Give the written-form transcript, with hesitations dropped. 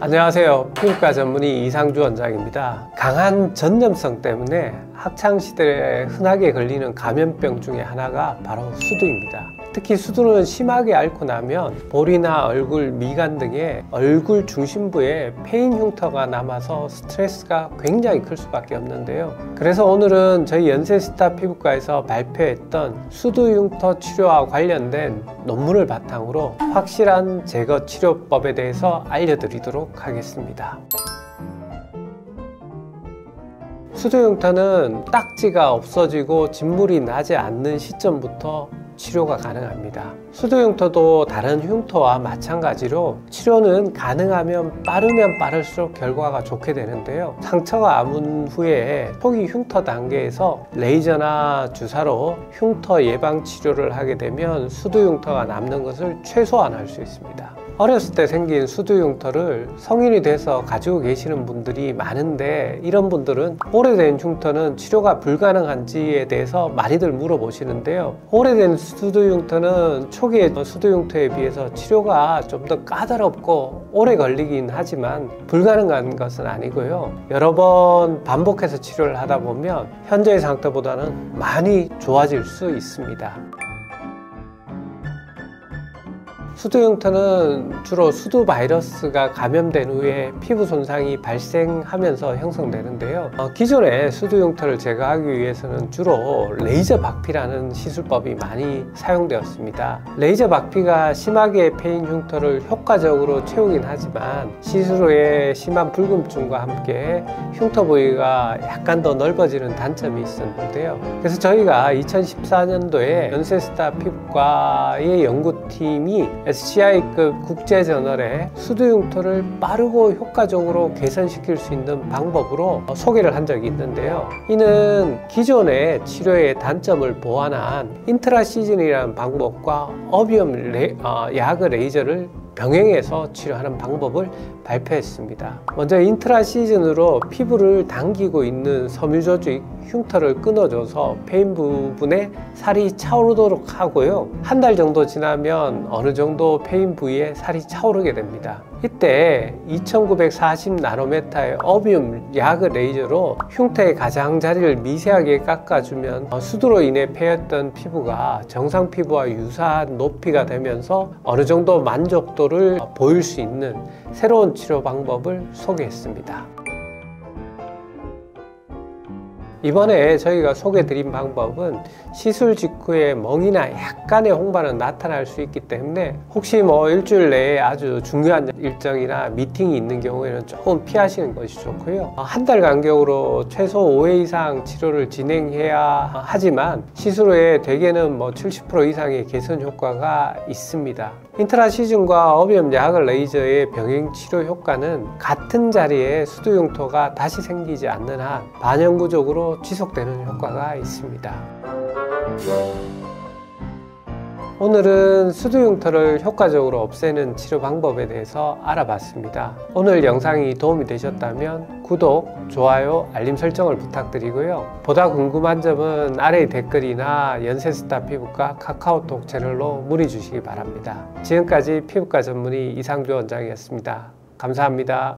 안녕하세요. 피부과 전문의 이상주 원장입니다. 강한 전염성 때문에 학창시대에 흔하게 걸리는 감염병 중에 하나가 바로 수두입니다. 특히 수두는 심하게 앓고 나면 볼이나 얼굴, 미간 등의 얼굴 중심부에 페인 흉터가 남아서 스트레스가 굉장히 클 수밖에 없는데요. 그래서 오늘은 저희 연세스타 피부과에서 발표했던 수두 흉터 치료와 관련된 논문을 바탕으로 확실한 제거 치료법에 대해서 알려드리도록 하겠습니다. 수두흉터는 딱지가 없어지고 진물이 나지 않는 시점부터 치료가 가능합니다. 수두흉터도 다른 흉터와 마찬가지로 치료는 가능하면 빠르면 빠를수록 결과가 좋게 되는데요. 상처가 아문 후에 초기 흉터 단계에서 레이저나 주사로 흉터 예방 치료를 하게 되면 수두흉터가 남는 것을 최소화할 수 있습니다. 어렸을 때 생긴 수두흉터를 성인이 돼서 가지고 계시는 분들이 많은데, 이런 분들은 오래된 흉터는 치료가 불가능한지에 대해서 많이들 물어보시는데요. 오래된 수두흉터는 초기의 수두흉터에 비해서 치료가 좀 더 까다롭고 오래 걸리긴 하지만 불가능한 것은 아니고요. 여러 번 반복해서 치료를 하다 보면 현재의 상태보다는 많이 좋아질 수 있습니다. 수두흉터는 주로 수두 바이러스가 감염된 후에 피부 손상이 발생하면서 형성되는데요. 기존에 수두흉터를 제거하기 위해서는 주로 레이저 박피라는 시술법이 많이 사용되었습니다. 레이저 박피가 심하게 패인 흉터를 효과적으로 채우긴 하지만 시술 후에 심한 붉음증과 함께 흉터 부위가 약간 더 넓어지는 단점이 있었는데요. 그래서 저희가 2014년도에 연세스타 피부과의 연구팀이 SCI급 국제저널에 수두흉터를 빠르고 효과적으로 개선시킬 수 있는 방법으로 소개를 한 적이 있는데요. 이는 기존의 치료의 단점을 보완한 인트라시즌이라는 방법과 어비엄 야그 레이저를 병행해서 치료하는 방법을 발표했습니다. 먼저 인트라 시즌으로 피부를 당기고 있는 섬유조직 흉터를 끊어줘서 페인 부분에 살이 차오르도록 하고요. 한 달 정도 지나면 어느 정도 페인 부위에 살이 차오르게 됩니다. 이때 2940나노메타의 어비엄 야그 레이저로 흉터의 가장자리를 미세하게 깎아주면 수두로 인해 패였던 피부가 정상 피부와 유사한 높이가 되면서 어느 정도 만족도 를 보일 수 있는 새로운 치료 방법을 소개했습니다. 이번에 저희가 소개드린 방법은 시술 직후에 멍이나 약간의 홍반은 나타날 수 있기 때문에 혹시 일주일 내에 아주 중요한 일정이나 미팅이 있는 경우에는 조금 피하시는 것이 좋고요. 한 달 간격으로 최소 5회 이상 치료를 진행해야 하지만 시술 후에 대개는 70% 이상의 개선 효과가 있습니다. 인트라 시즌과 어비엄 야그 레이저의 병행 치료 효과는 같은 자리에 수두흉터가 다시 생기지 않는 한 반영구적으로 지속되는 효과가 있습니다. 오늘은 수두흉터를 효과적으로 없애는 치료 방법에 대해서 알아봤습니다. 오늘 영상이 도움이 되셨다면 구독, 좋아요, 알림 설정을 부탁드리고요. 보다 궁금한 점은 아래의 댓글이나 연세스타 피부과 카카오톡 채널로 문의 주시기 바랍니다. 지금까지 피부과 전문의 이상주 원장이었습니다. 감사합니다.